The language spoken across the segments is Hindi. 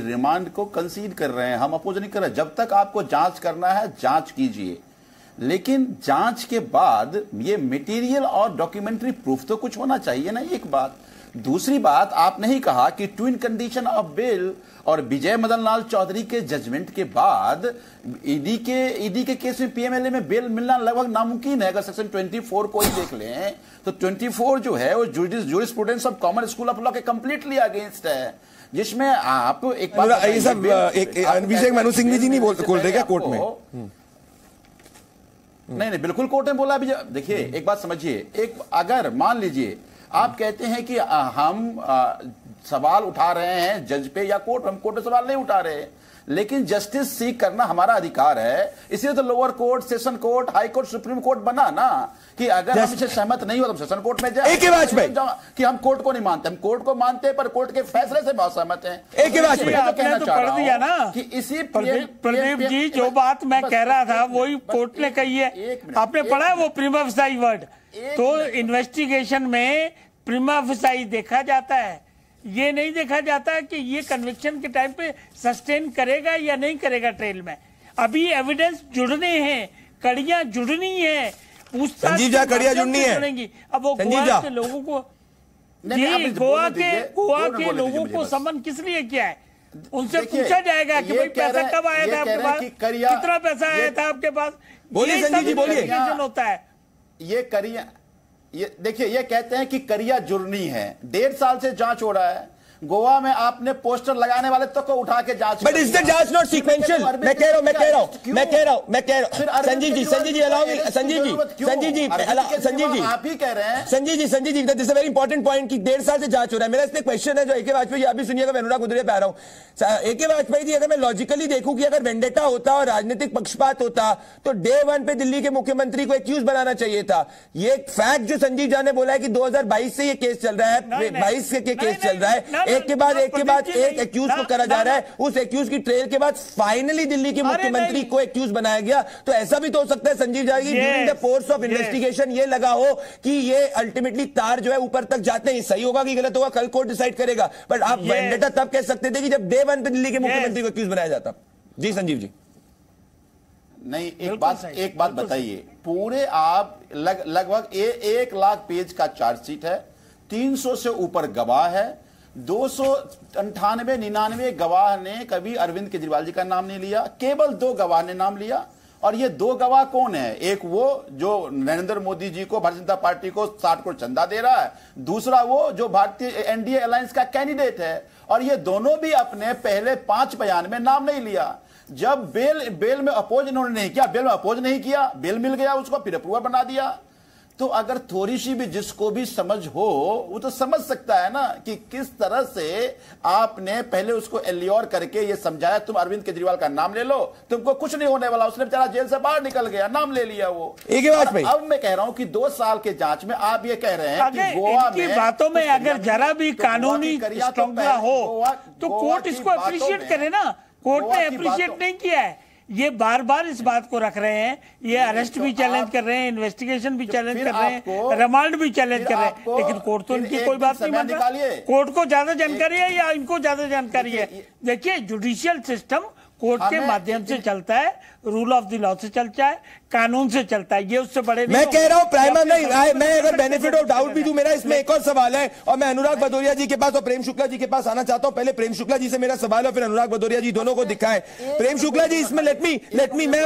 रिमांड को कंसीड कर रहे हैं, हम अपोज नहीं कर रहे। जब तक आपको जांच करना है जांच कीजिए, लेकिन जांच के बाद ये मटेरियल और डॉक्यूमेंट्री प्रूफ तो कुछ होना चाहिए ना, एक बात। दूसरी बात, आपने ही कहा कि ट्विन कंडीशन ऑफ बेल और विजय मदनलाल चौधरी के जजमेंट के बाद ईडी के केस में पीएमएलए में बेल मिलना लगभग नामुमकिन है। अगर सेक्शन 24 को ही देख लें तो 24 जो है वो jurisprudence of common school of law के कंप्लीटली अगेंस्ट है, जिसमें आप एक अभिषेक मनु सिंह जी नहीं बोल रहे क्या कोर्ट में? नहीं नहीं, बिल्कुल कोर्ट ने बोला। अभी देखिए एक बात समझिए, एक अगर मान लीजिए आप कहते हैं कि हम सवाल उठा रहे हैं जज पे या कोर्ट, हम कोर्ट पे सवाल नहीं उठा रहे, लेकिन जस्टिस सीख करना हमारा अधिकार है। इसलिए तो lower court, session court, high court, supreme court बना ना कि अगर हम इसे सहमत नहीं हो तो सेशन कोर्ट में जाए। कि हम कोर्ट को नहीं मानते, हम कोर्ट को मानते हैं पर कोर्ट के फैसले से बहुत सहमत हैं। एक ही इसी प्रदीप जी जो बात मैं कह रहा था वही कोर्ट ने कही है। आपने पढ़ा है वो प्रीमा फसाई वर्ड, तो इन्वेस्टिगेशन में प्रीमा फसाई देखा जाता है, ये नहीं देखा जाता कि ये कन्विक्शन के टाइम पे सस्टेन करेगा या नहीं करेगा। ट्रेल में अभी एविडेंस जुड़ने हैं, कड़ियां जुड़नी है, पूछताछ जुड़नी है। अब वो गोवा के लोगों को, गोवा के लोगों को समन किस लिए किया है, उनसे पूछा जाएगा कि भाई पैसा कब आया था आपके पास, कितना पैसा आया था आपके पास। बोलिए संजीव जी, बोलिए। होता है ये करिया, ये देखिए, ये कहते हैं कि करिया जुर्नी है, 1.5 साल से जांच हो रहा है। गोवा में आपने पोस्टर लगाने वाले तक को उठा के जांच, बट इज द जांच नॉट सीक्वेंशियल। मैं कह रहा हूं संजीव जी आप ही कह रहे हैं। Sanjeev ji this is very important point कि 1.5 साल से जांच हो रहा है। मेरा इसमें क्वेश्चन है जो ए के वाजपेयी जी, आप भी सुनिएगा, मैं अनुराग भदौरिया पे आ रहा हूं। ए के वाजपेयी जी, अगर मैं लॉजिकली देखूं कि अगर वेंडेटा होता और राजनीतिक पक्षपात होता तो डे 1 पे दिल्ली के मुख्यमंत्री को एक्यूज बनाना चाहिए था। ये फैक्ट जो संजीव झा ने बोला है कि 2022 से ये केस चल रहा है, 22 के केस चल रहा है, एक के बाद एक एक्यूज को करा जा रहा है। उस एक्यूज की ट्रेल के बाद फाइनली दिल्ली के मुख्यमंत्री को एक्यूज बनाया गया। तो ऐसा भी तो हो सकता है संजीव झा की during the course of investigation ये लगा हो कि ये अल्टीमेटली तार जो है ऊपर तक जाते हैं। सही होगा कि गलत होगा कल कोर्ट डिसाइड करेगा, बट आप वेंडेटा तब कह सकते थे कि जब डे 1 पे दिल्ली के मुख्यमंत्री को एक्यूज बनाया जाता। जी संजीव जी, नहीं एक बात बताइए, पूरे आप लगभग 1 लाख पेज का चार्जशीट है, 300 से ऊपर गवाह है, 299 गवाह ने कभी अरविंद केजरीवाल जी का नाम नहीं लिया, केवल 2 गवाह ने नाम लिया। और ये 2 गवाह कौन है? एक वो जो नरेंद्र मोदी जी को, भारतीय जनता पार्टी को 60 करोड़ चंदा दे रहा है, दूसरा वो जो भारतीय एनडीए अलायंस का कैंडिडेट है। और ये दोनों भी अपने पहले 5 बयान में नाम नहीं लिया। जब बेल में अपोज इन्होंने नहीं किया, बेल मिल गया उसको, फिर अप्रूवर बना दिया। तो अगर थोड़ी सी भी जिसको भी समझ हो वो तो समझ सकता है ना कि किस तरह से आपने पहले उसको एल्योर करके ये समझाया, तुम अरविंद केजरीवाल का नाम ले लो, तुमको कुछ नहीं होने वाला। उसने बेचारा जेल से बाहर निकल गया, नाम ले लिया वो। एक बात भाई, अब मैं कह रहा हूं कि 2 साल के जांच में आप ये कह रहे हैं कि गोवा में बातों में अगर जरा भी कानूनी स्ट्रॉन्गता हो तो कोर्ट इसको अप्रिशिएट करे ना। कोर्ट ने अप्रिशिएट नहीं किया है, ये बार बार इस बात को रख रहे हैं। ये अरेस्ट भी चैलेंज कर रहे हैं, इन्वेस्टिगेशन भी चैलेंज कर रहे हैं, रिमांड भी चैलेंज कर रहे हैं, लेकिन कोर्ट तो इनकी कोई बात नहीं मान रहा। कोर्ट को ज्यादा जानकारी है या इनको ज्यादा जानकारी है? देखिए, जुडिशियल सिस्टम कोर्ट के माध्यम से चलता है, रूल ऑफ द लॉ से चलता है, कानून से चलता है। ये उससे बड़े मैं कह रहा हूँ प्राइमर नहीं। मैं अगर बेनिफिट ऑफ डाउट भी दूं, मेरा इसमें एक और सवाल है, और मैं अनुराग भदौरिया जी के पास और प्रेम शुक्ला जी के पास आना चाहता हूँ। पहले प्रेम शुक्ला जी से मेरा सवाल है, फिर अनुराग भदौरिया जी, दोनों को दिखाएं। प्रेम शुक्ला जी, इसमें लेट मी मेरे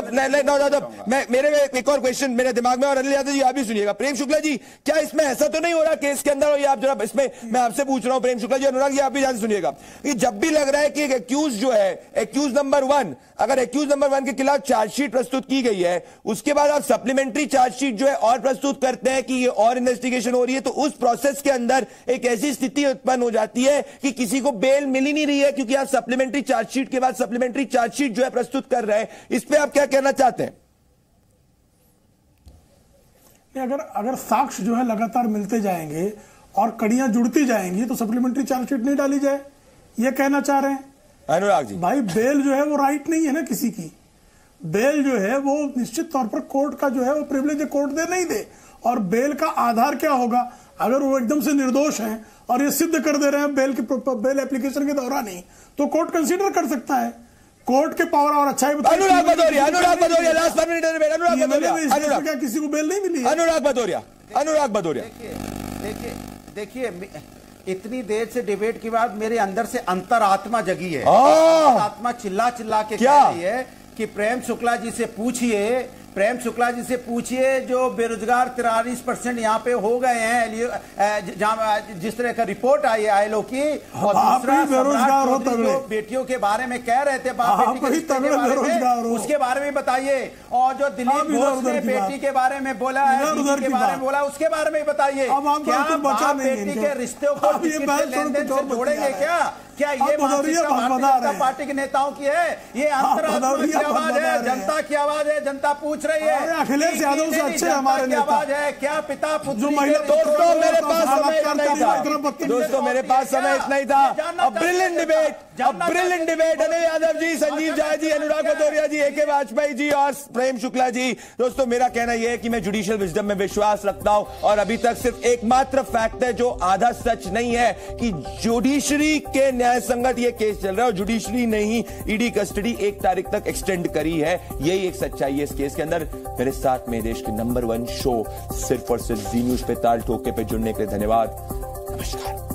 एक और क्वेश्चन मेरे दिमाग में, और अनिल यादव जी आप भी सुनिएगा। प्रेम शुक्ला जी, क्या इसमें ऐसा तो नहीं हो रहा केस के अंदर, और ये आप जरा इसमें मैं आपसे पूछ रहा हूँ प्रेम शुक्ला जी, अनुराग जी आप भी ध्यान सुनिएगा, कि जब भी लग रहा है कि एक एक्यूज जो है, एक्यूज नंबर 1, अगर एक्यूज नंबर 1 के खिलाफ चार्जशीट प्रस्तुत की गई है, उसके बाद आप सप्लीमेंट्री चार्जशीट जो है और प्रस्तुत करते हैं कि ये और इन्वेस्टिगेशन हो रही है, तो उस प्रोसेस के अंदर एक ऐसी स्थिति उत्पन्न हो जाती है कि किसी को बेल मिल ही नहीं रही है, क्योंकि आप सप्लीमेंट्री चार्जशीट के बाद सप्लीमेंट्री चार्जशीट जो है प्रस्तुत कर रहे हैं। इस पे आप क्या कहना चाहते हैं? अगर साक्ष्य जो है लगातार मिलते जाएंगे और कड़ियां जुड़ती जाएंगी तो सप्लीमेंट्री चार्जशीट नहीं डाली जाए, यह कहना चाह रहे हैं अनुराग जी? भाई, बेल जो है वो राइट नहीं है ना किसी की। बेल जो है वो निश्चित तौर पर कोर्ट का जो है वो प्रिविलेज कोर्ट दे नहीं दे, और बेल का आधार क्या होगा? अगर वो एकदम से निर्दोष हैं और ये सिद्ध कर दे रहे हैं बेल एप्लीकेशन के दौरान ही, तो कोर्ट कंसीडर कर सकता है। कोर्ट के पावर और अच्छा ही बताया, क्या किसी को बेल नहीं मिली? अनुराग भदौरिया देखिए इतनी देर से डिबेट के बाद मेरे अंदर से अंतरात्मा जगी है। आत्मा चिल्ला चिल्ला के कह रही है कि प्रेम शुक्ला जी से पूछिए जो बेरोजगार 43% यहाँ पे हो गए हैं, जिस तरह का रिपोर्ट आई है आईलो की, और दूसरा बेरोजगार हो तगड़े बेटियों के बारे में कह रहे थे, उसके बारे में बताइए, और जो दिलीप घोष ने बेटी के बारे में बोला है, उसके बारे में बताइए। क्या बाप बेटी के रिश्तों को लेन देन से जोड़ेंगे? क्या ये भारतीय पार्टी के नेताओं की है? ये अंतर्राष्ट्रीय की आवाज है, जनता की आवाज है, जनता पूछ रही है। अखिलेश यादव से अच्छे हमारे नेता आवाज है क्या? पिता पुत्र महिला। दोस्तों मेरे पास समय इतना ही था। Brilliant debate Anil Yadav ji, Sanjeev Jha ji, Anurag Bhadauria ji, AK Vajpayee ji और प्रेम शुक्ला जी। दोस्तों मेरा कहना यह है कि मैं जुडिशियल विजडम में विश्वास रखता हूं, और अभी तक सिर्फ एकमात्र फैक्ट है जो आधा सच नहीं है कि जुडिशरी के न्याय संगत ये केस चल रहा है, और जुडिशरी ने ही ईडी कस्टडी 1 तारीख तक एक्सटेंड करी है। यही एक सच्चाई है इस केस के अंदर। मेरे साथ में देश के नंबर 1 शो सिर्फ और सिर्फ G News पे ताल टोके पे जुड़ने के लिए धन्यवाद। नमस्कार।